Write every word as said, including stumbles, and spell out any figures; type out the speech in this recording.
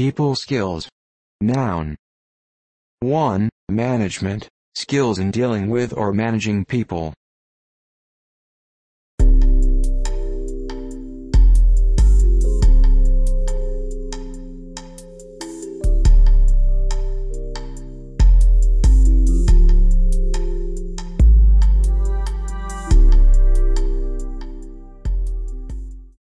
People skills. Noun. one. Management, skills in dealing with or managing people.